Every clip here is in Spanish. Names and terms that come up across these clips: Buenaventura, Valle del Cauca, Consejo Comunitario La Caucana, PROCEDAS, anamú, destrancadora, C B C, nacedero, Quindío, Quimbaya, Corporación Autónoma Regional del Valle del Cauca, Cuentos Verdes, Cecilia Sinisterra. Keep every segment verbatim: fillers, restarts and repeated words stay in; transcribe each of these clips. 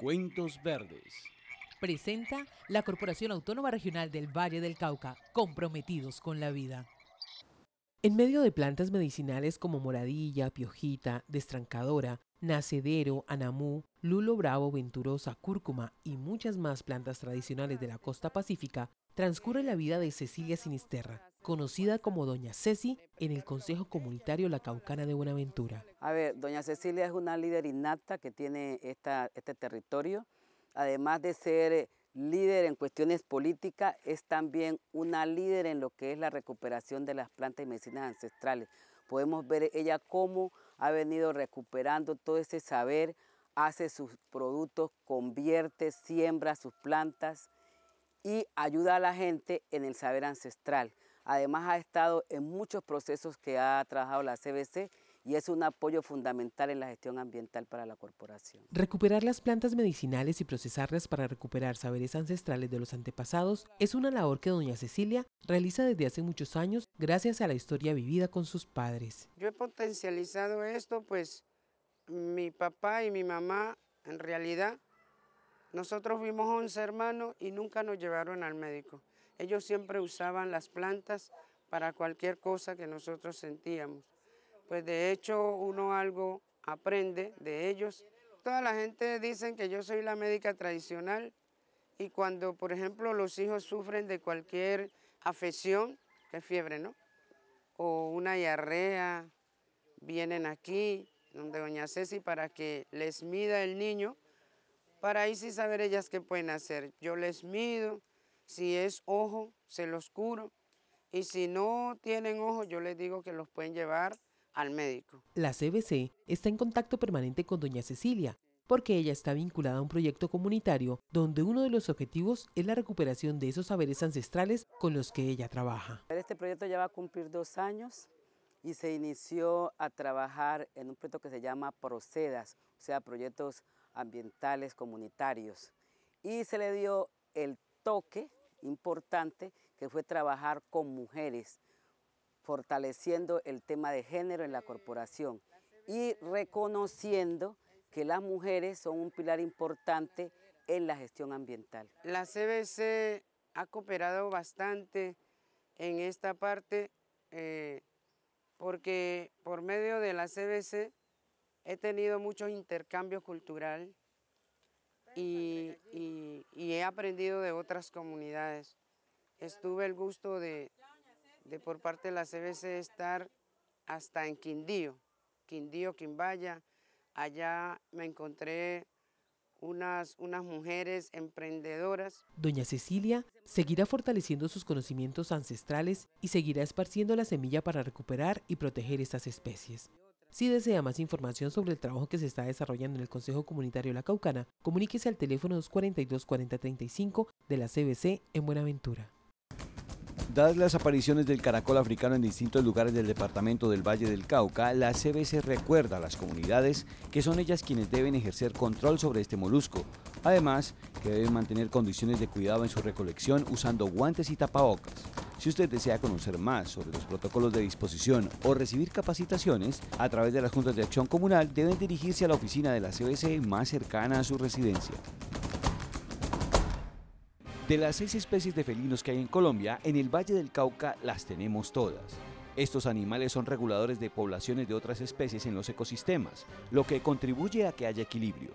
Cuentos Verdes. Presenta la Corporación Autónoma Regional del Valle del Cauca, comprometidos con la vida. En medio de plantas medicinales como moradilla, piojita, destrancadora, nacedero, anamú, lulo bravo, venturosa, cúrcuma y muchas más plantas tradicionales de la costa pacífica, transcurre la vida de Cecilia Sinisterra, conocida como Doña Ceci, en el Consejo Comunitario La Caucana de Buenaventura. A ver, Doña Cecilia es una líder innata que tiene esta, este territorio. Además de ser líder en cuestiones políticas, es también una líder en lo que es la recuperación de las plantas y medicinas ancestrales. Podemos ver ella cómo ha venido recuperando todo ese saber, hace sus productos, convierte, siembra sus plantas y ayuda a la gente en el saber ancestral. Además ha estado en muchos procesos que ha trabajado la C B C y es un apoyo fundamental en la gestión ambiental para la corporación. Recuperar las plantas medicinales y procesarlas para recuperar saberes ancestrales de los antepasados es una labor que Doña Cecilia realiza desde hace muchos años gracias a la historia vivida con sus padres. Yo he potencializado esto, pues mi papá y mi mamá, en realidad, nosotros fuimos once hermanos y nunca nos llevaron al médico. Ellos siempre usaban las plantas para cualquier cosa que nosotros sentíamos. Pues de hecho uno algo aprende de ellos. Toda la gente dice que yo soy la médica tradicional y cuando, por ejemplo, los hijos sufren de cualquier afección, que es fiebre, ¿no? O una diarrea, vienen aquí, donde Doña Ceci, para que les mida el niño, para ahí sí saber ellas qué pueden hacer. Yo les mido. Si es ojo, se los curo, y si no tienen ojo, yo les digo que los pueden llevar al médico. La C B C está en contacto permanente con Doña Cecilia, porque ella está vinculada a un proyecto comunitario donde uno de los objetivos es la recuperación de esos saberes ancestrales con los que ella trabaja. Este proyecto ya va a cumplir dos años y se inició a trabajar en un proyecto que se llama PROCEDAS, o sea, proyectos ambientales comunitarios, y se le dio el toque importante que fue trabajar con mujeres, fortaleciendo el tema de género en la corporación y reconociendo que las mujeres son un pilar importante en la gestión ambiental. La C B C ha cooperado bastante en esta parte eh, porque por medio de la C B C he tenido muchos intercambios culturales y, y, y he aprendido de otras comunidades. Estuve el gusto de, de por parte de la C B C estar hasta en Quindío, Quindío, Quimbaya. Allá me encontré unas, unas mujeres emprendedoras. Doña Cecilia seguirá fortaleciendo sus conocimientos ancestrales y seguirá esparciendo la semilla para recuperar y proteger estas especies. Si desea más información sobre el trabajo que se está desarrollando en el Consejo Comunitario La Caucana, comuníquese al teléfono dos cuatro dos, cuatro cero tres cinco de la C B C en Buenaventura. Dadas las apariciones del caracol africano en distintos lugares del departamento del Valle del Cauca, la C B C recuerda a las comunidades que son ellas quienes deben ejercer control sobre este molusco. Además, que deben mantener condiciones de cuidado en su recolección usando guantes y tapabocas. Si usted desea conocer más sobre los protocolos de disposición o recibir capacitaciones, a través de las Juntas de Acción Comunal deben dirigirse a la oficina de la C B C más cercana a su residencia. De las seis especies de felinos que hay en Colombia, en el Valle del Cauca las tenemos todas. Estos animales son reguladores de poblaciones de otras especies en los ecosistemas, lo que contribuye a que haya equilibrio.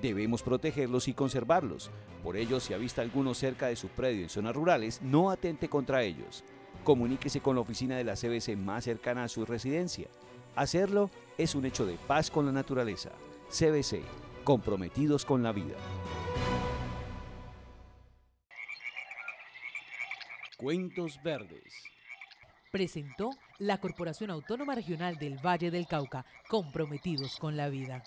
Debemos protegerlos y conservarlos. Por ello, si avista alguno cerca de su predio en zonas rurales, no atente contra ellos. Comuníquese con la oficina de la C B C más cercana a su residencia. Hacerlo es un hecho de paz con la naturaleza. C B C, comprometidos con la vida. Cuentos Verdes. Presentó la Corporación Autónoma Regional del Valle del Cauca, comprometidos con la vida.